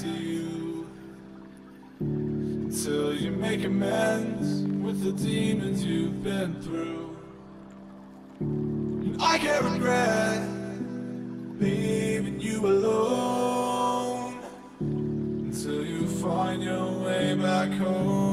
to you until you make amends with the demons you've been through. And I can't regret leaving you alone until you find your way back home.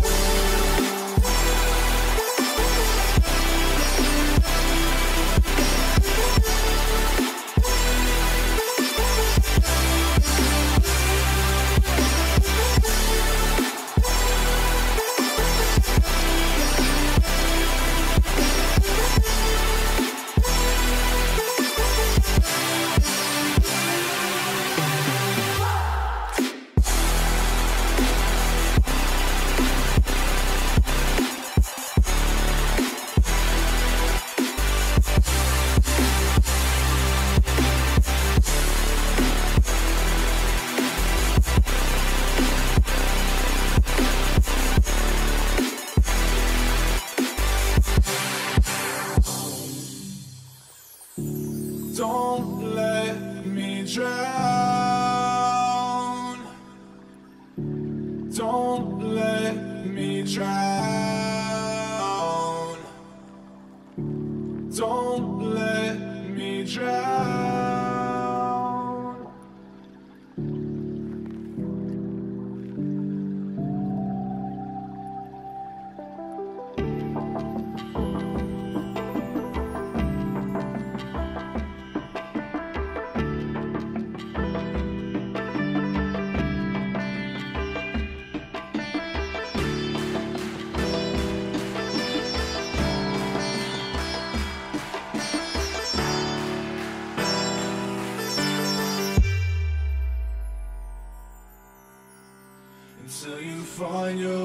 Don't let me drown. Don't let me drown. Don't let me drown. Until you find your